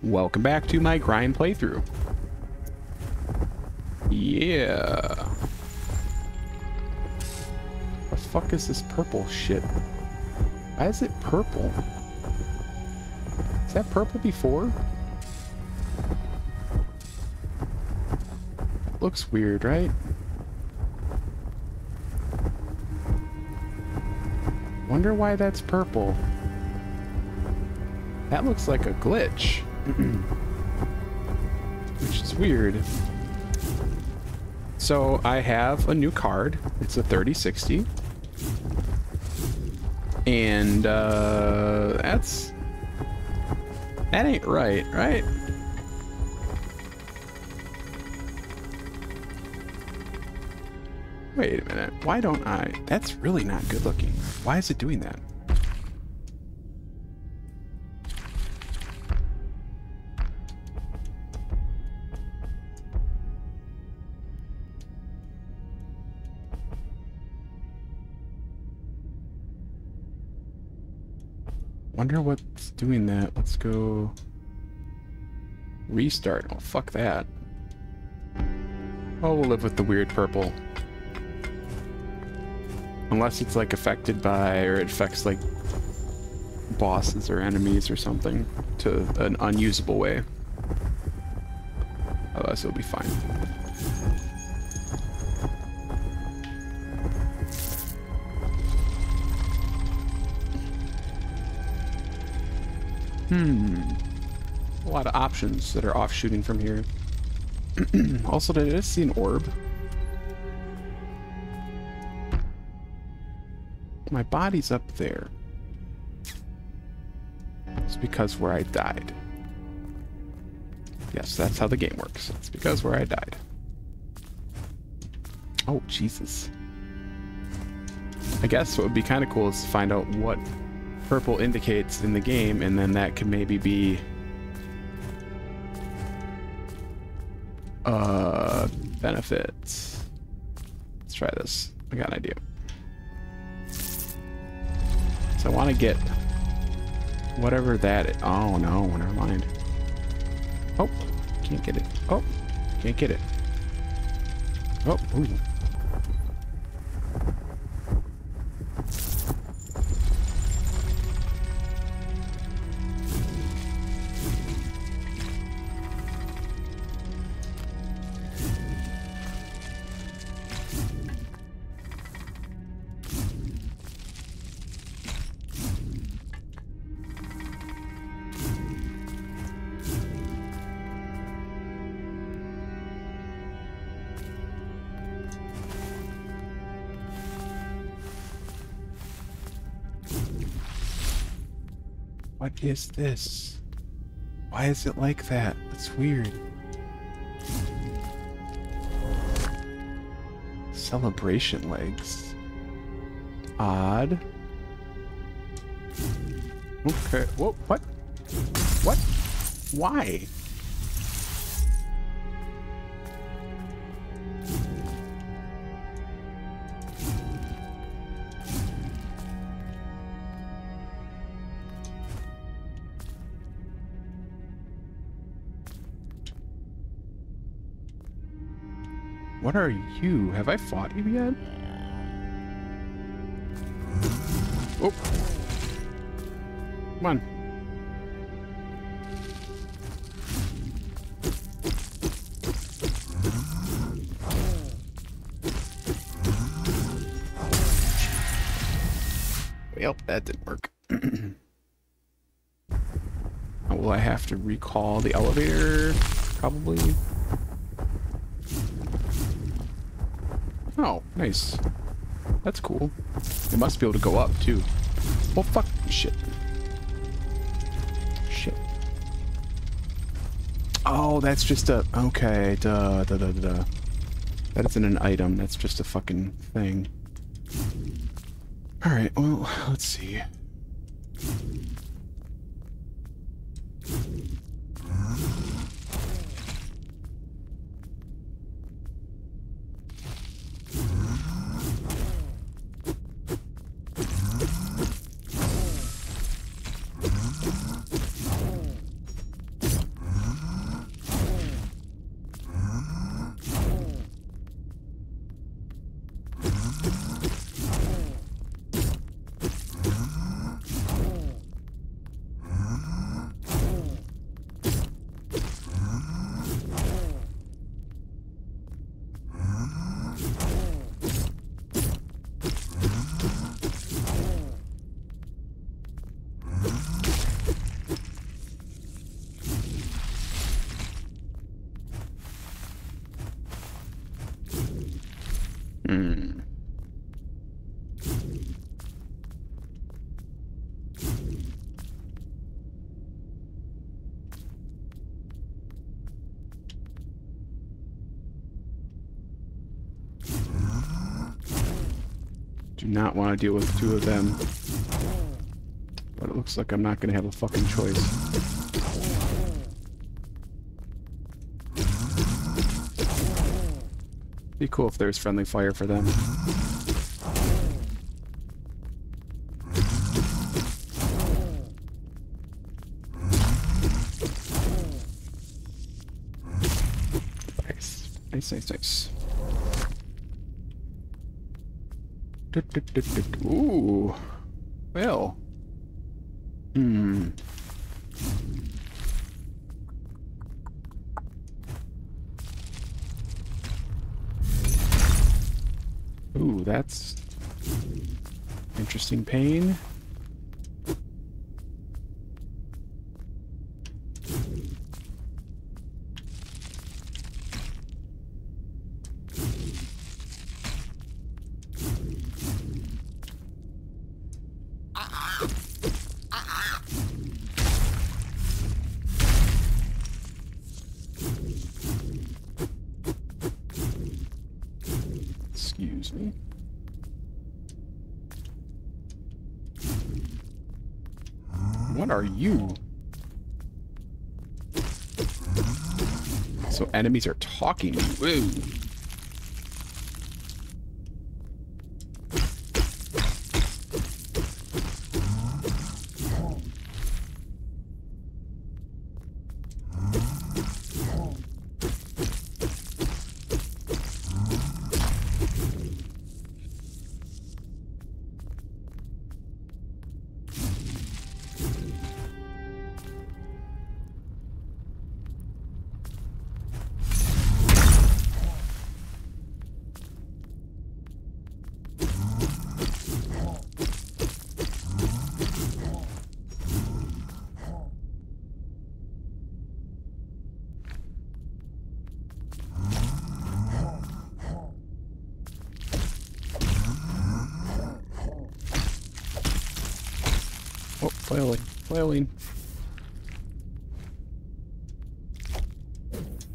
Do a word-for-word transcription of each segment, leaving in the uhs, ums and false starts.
Welcome back to my Grime playthrough. Yeah. The fuck is this purple shit? Why is it purple? Is that purple before? Looks weird, right? Wonder why that's purple. That looks like a glitch. Which is weird. So I have a new card. It's a thirty sixty. And uh, that's... That ain't right, right? Wait a minute. Why don't I... That's really not good looking. Why is it doing that? Wonder what's doing that. Let's go restart. Oh, fuck that. Oh, we'll live with the weird purple. Unless it's like affected by, or it affects like bosses or enemies or something to an unusable way. Otherwise it'll be fine. Hmm. A lot of options that are offshooting from here. Also, did I just see an orb? My body's up there. It's because where I died. Yes, that's how the game works. It's because where I died. Oh, Jesus. I guess what would be kind of cool is to find out what purple indicates in the game, and then that could maybe be uh benefits. Let's try this. I got an idea. So I want to get whatever that is. Oh no, never mind. Oh, can't get it. Oh, can't get it. Oh, ooh. What is this? Why is it like that? That's weird. Celebration legs. Odd. Okay. Whoa, what? What? Why? What are you? Have I fought you yet? Oh. Come on. Well, that didn't work. Will I have to recall the elevator? Probably. Oh, nice. That's cool. It must be able to go up, too. Oh, fuck. Shit. Shit. Oh, that's just a... Okay, duh, duh, duh, duh, duh. That isn't an item. That's just a fucking thing. Alright, well, let's see. Hmm. Do not want to deal with two of them. But it looks like I'm not going to have a fucking choice. Be cool if there's friendly fire for them. Nice, nice, nice, nice. Ooh, well. Hmm. Ooh, that's interesting pain. Enemies are talking. Whoa. Flailing, flailing.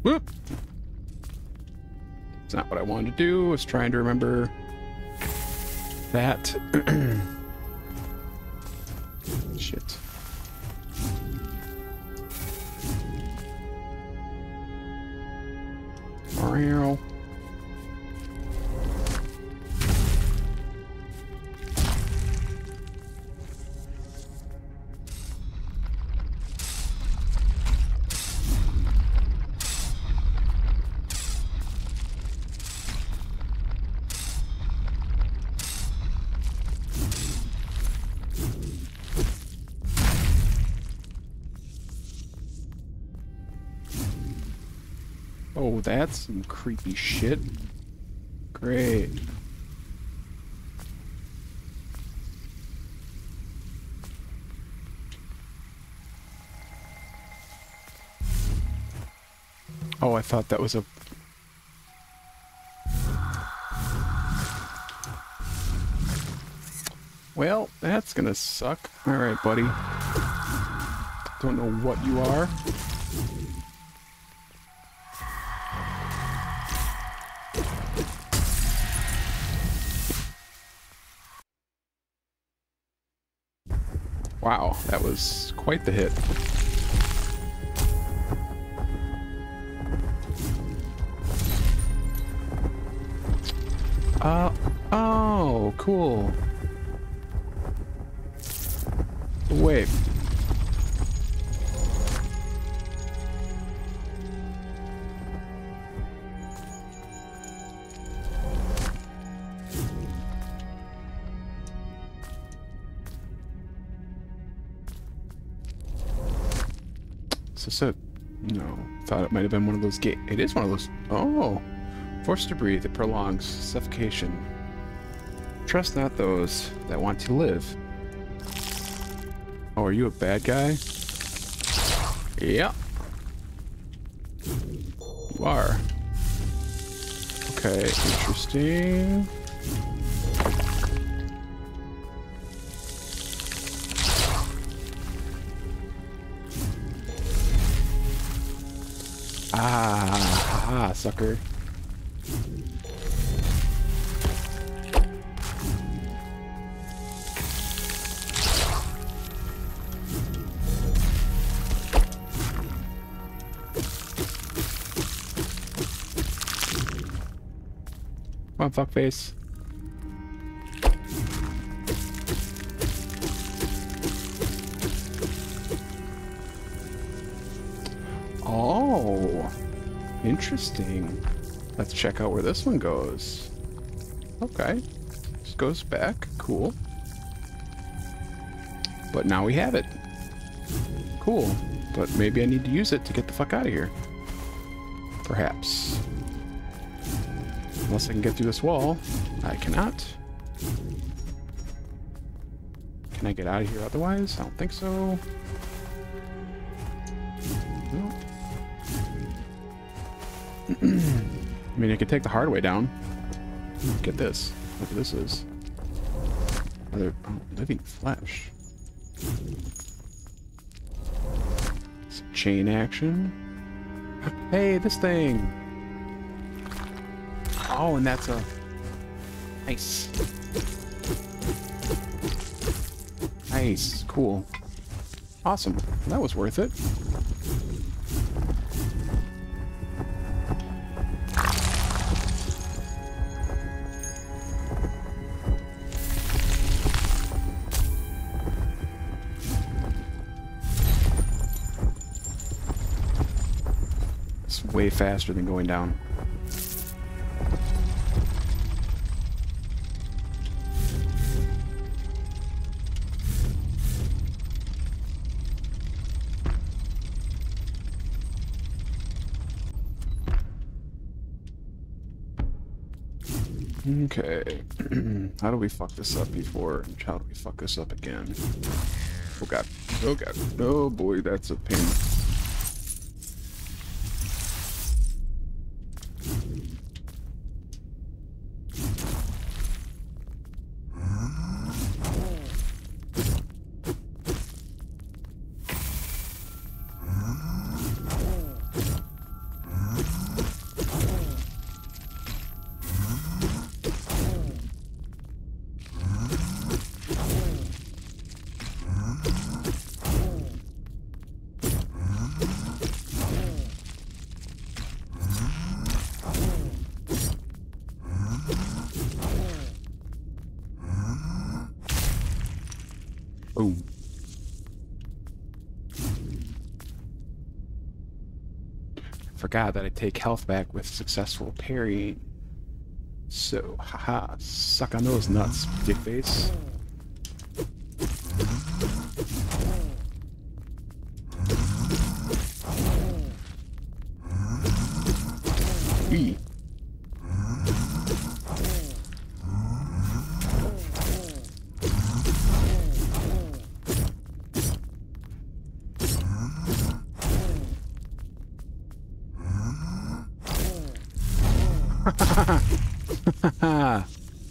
Whoop! It's not what I wanted to do. I was trying to remember that. Shit. Meow. That's some creepy shit. Great. Oh, I thought that was a... Well, that's gonna suck. Alright, buddy. Don't know what you are. Wow, that was quite the hit. Uh, oh, cool. Wait. So, no, thought it might have been one of those gate. It is one of those. Oh, forced to breathe. It prolongs suffocation. Trust not those that want to live. Oh, are you a bad guy? Yeah, you are. Okay, interesting. Ah, ah, sucker. Come on, fuckface. Oh, interesting. Let's check out where this one goes. Okay, this goes back. Cool. But now we have it. Cool. But maybe I need to use it to get the fuck out of here. Perhaps. Unless I can get through this wall. I cannot. Can I get out of here otherwise? I don't think so. Nope. I mean, I could take the hard way down. Get this. Look what this is. Another oh, living flesh. Some chain action. Hey, this thing! Oh, and that's a... Nice. Nice. Cool. Awesome. That was worth it. It's way faster than going down. Okay, how do we fuck this up before? How do we fuck this up again? Oh god, oh god, oh boy, that's a pain. Forgot that I take health back with successful parrying. So, haha, suck on those nuts, dickface. E.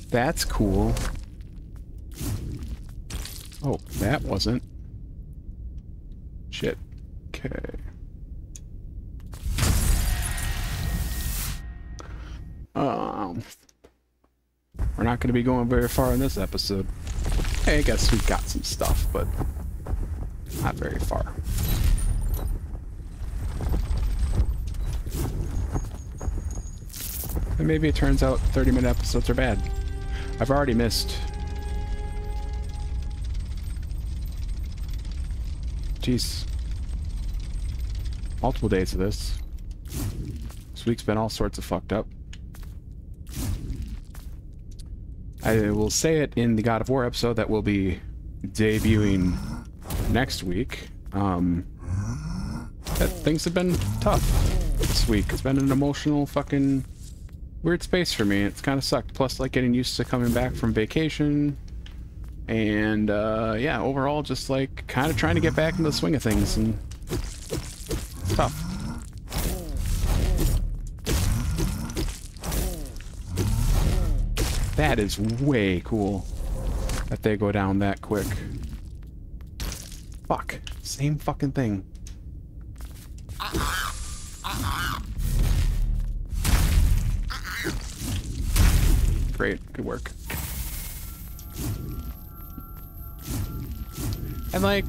That's cool. Oh, that wasn't. Shit. Okay. Um, we're not going to be going very far in this episode. Hey, I guess we got some stuff, but not very far. And maybe it turns out thirty minute episodes are bad. I've already missed. Jeez. Multiple days of this. This week's been all sorts of fucked up. I will say it in the God of War episode that will be debuting next week. Um, that things have been tough this week. It's been an emotional fucking... weird space for me. It's kind of sucked. Plus, like, getting used to coming back from vacation. And, uh, yeah, overall, just, like, kind of trying to get back into the swing of things. And it's tough. That is way cool that they go down that quick. Fuck. Same fucking thing. Great. Good work. And like,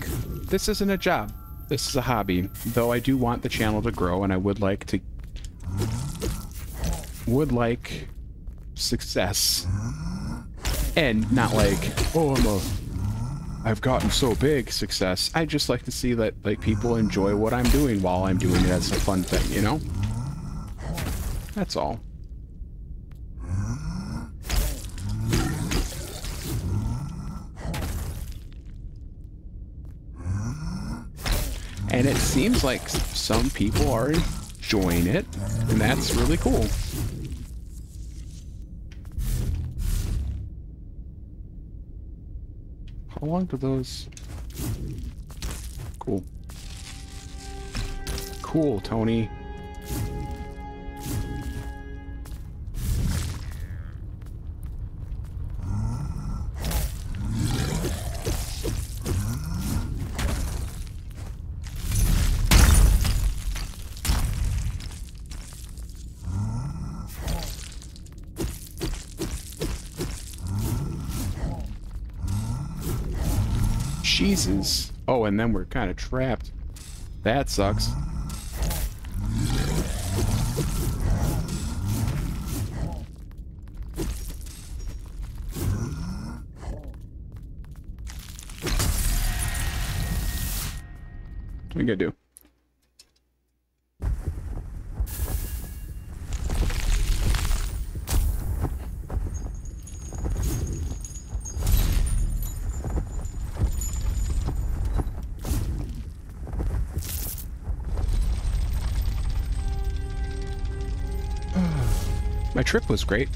this isn't a job. This is a hobby. Though I do want the channel to grow, and I would like to... would like success. And not like, oh, I'm a, I've gotten so big success. I just like to see that like people enjoy what I'm doing while I'm doing it. That's a fun thing, you know? That's all. And it seems like some people are enjoying it, and that's really cool. How long do those... Cool. Cool, Tony. Jesus. Oh, and then we're kind of trapped. That sucks. What are you gonna do? My trip was great.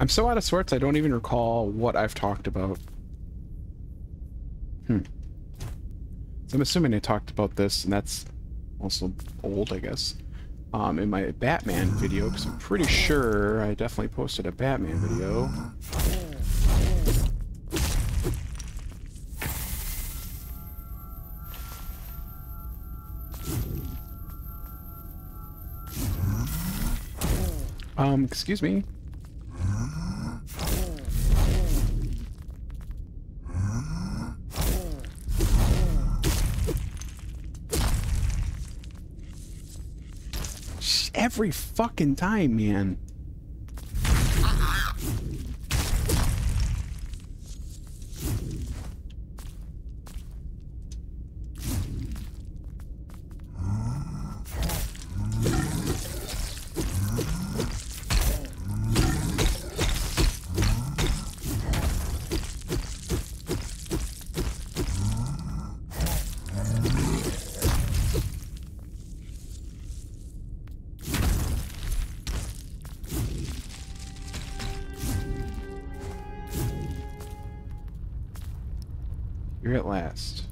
I'm so out of sorts, I don't even recall what I've talked about. Hmm. So I'm assuming I talked about this, and that's also old, I guess, um, in my Batman video, because I'm pretty sure I definitely posted a Batman video. Um, excuse me. Every fucking time, man. At last.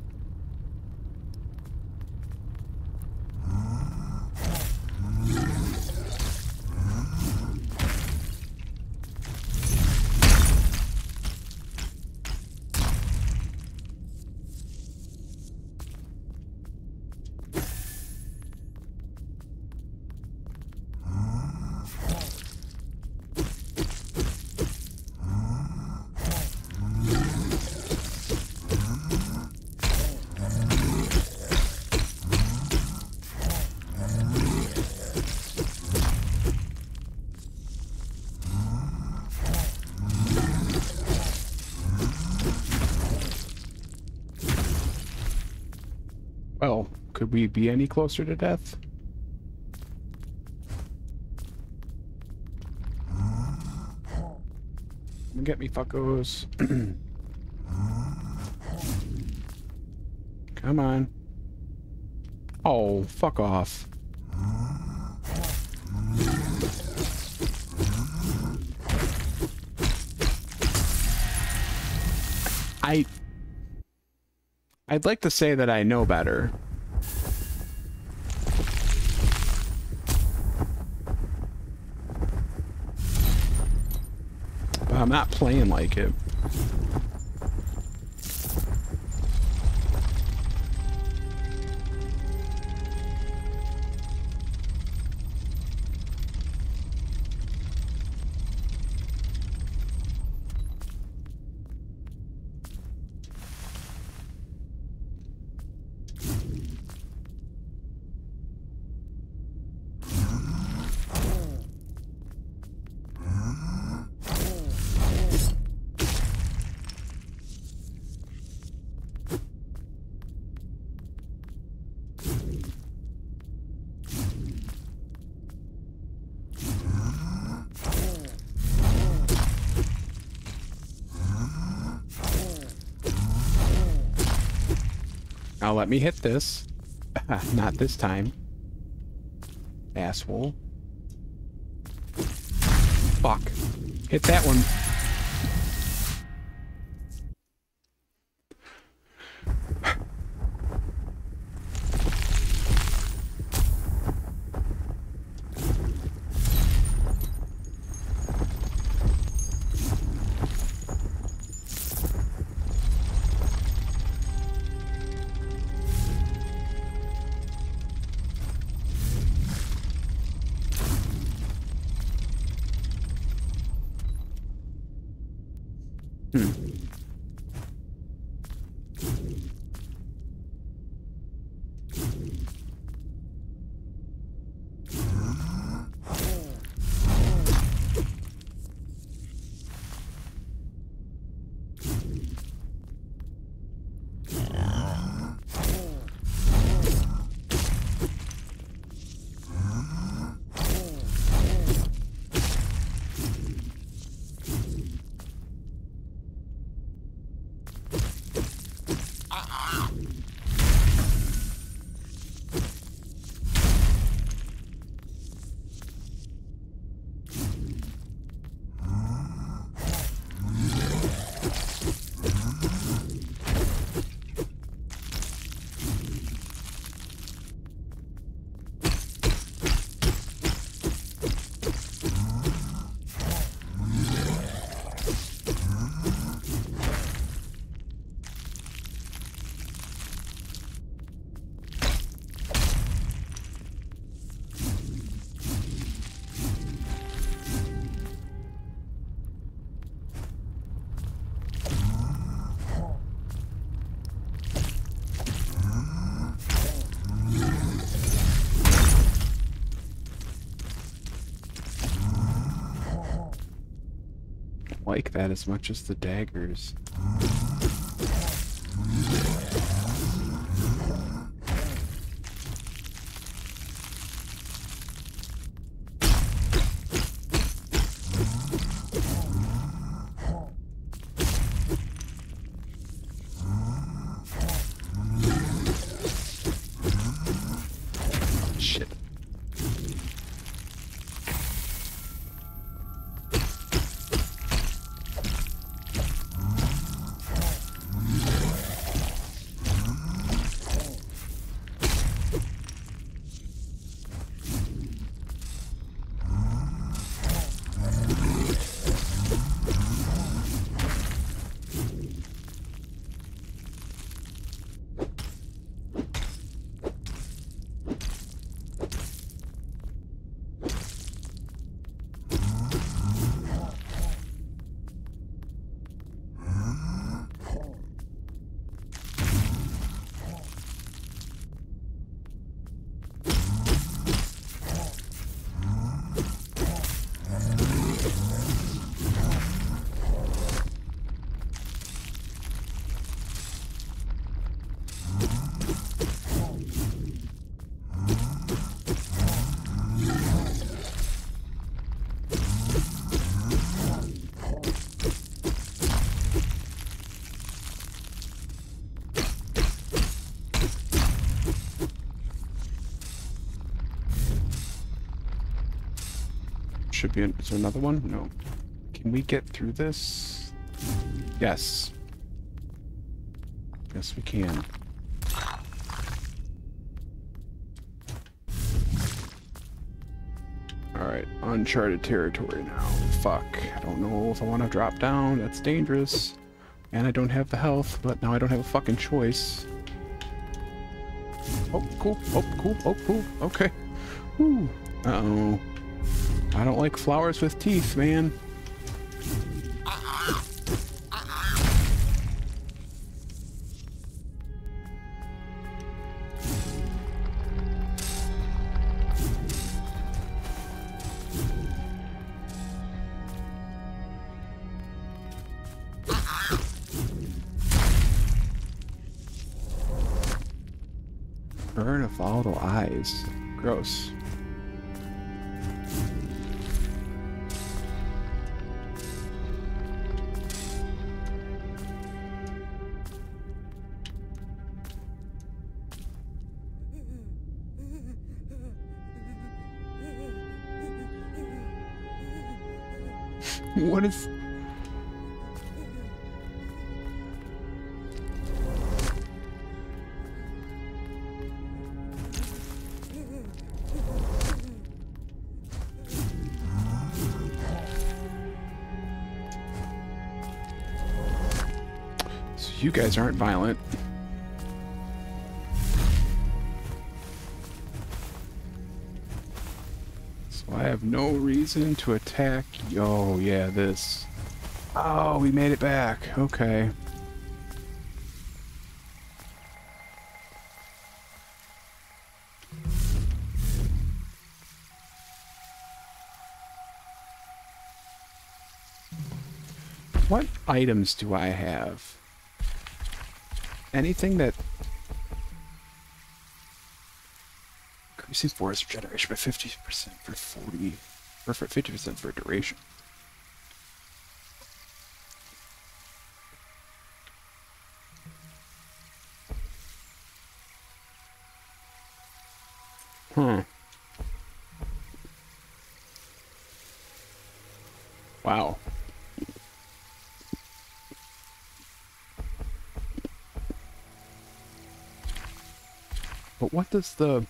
Well, could we be any closer to death? Come get me, fuckos. Come on. Oh, fuck off. I... I'd like to say that I know better. I'm not playing like it. Now let me hit this. Not this time. Asshole. Fuck. Hit that one. Like that as much as the daggers. Should be an, is there another one? No. Can we get through this? Yes. Yes, we can. All right. uncharted territory now. Fuck. I don't know if I want to drop down. That's dangerous. And I don't have the health, but now I don't have a fucking choice. Oh, cool. Oh, cool. Oh, cool. Okay. Woo. Uh-oh. I don't like flowers with teeth, man. Burn of volatile eyes. Gross. What is... You guys aren't violent. So I have no reason to attack. Oh, yeah, this. Oh, we made it back. Okay. What items do I have? Anything that increases forest regeneration by fifty percent for forty, or for fifty percent for duration. Hmm. Wow. But what does the...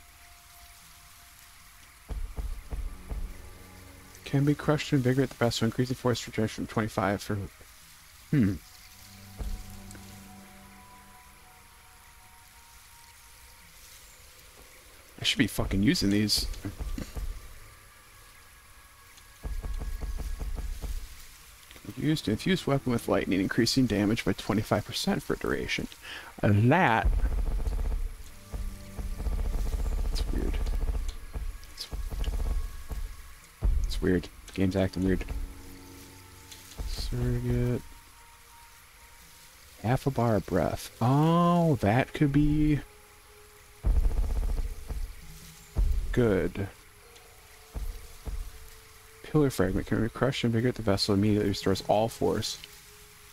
Can be crushed and invigorate the best to increase the force rejection from twenty-five for... Hmm. I should be fucking using these. Used to infuse weapon with lightning, increasing damage by twenty-five percent for duration. And that... Weird. Game's acting weird. Surrogate. Half a bar of breath. Oh, that could be... good. Pillar fragment can be crushed and invigorate the vessel, immediately restores all force.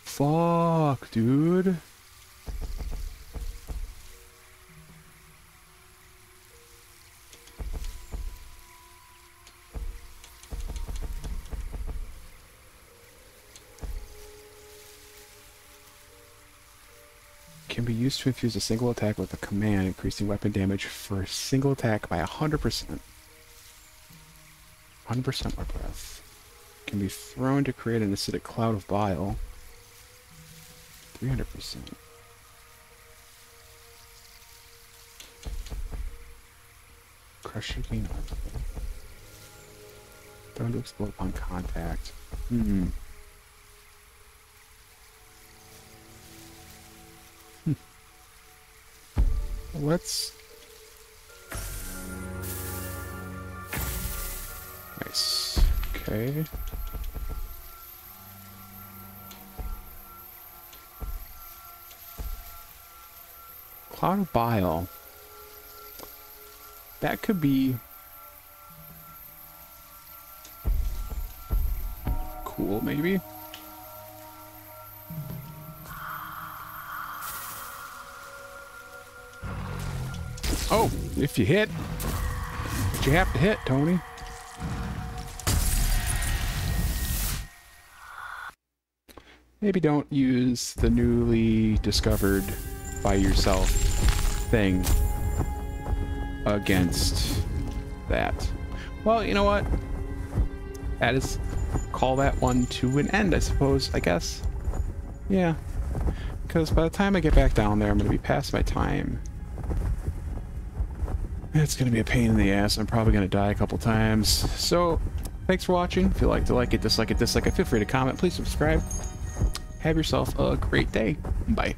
Fuck, dude. Can be used to infuse a single attack with a command, increasing weapon damage for a single attack by one hundred percent. one hundred percent more breath. Can be thrown to create an acidic cloud of bile. three hundred percent. Crush your gain. Thrown to explode upon contact. Mm-hmm. Let's... Nice. Okay. Cloud of Bile. That could be... cool, maybe? Oh, if you hit, but you have to hit, Tony. Maybe don't use the newly discovered by yourself thing against that. Well, you know what? that is, call that one to an end, I suppose, I guess. Yeah, because by the time I get back down there, I'm going to be past my time. It's going to be a pain in the ass. I'm probably going to die a couple times. So, thanks for watching. If you like to like it, dislike it, dislike it, feel free to comment. Please subscribe. Have yourself a great day. Bye.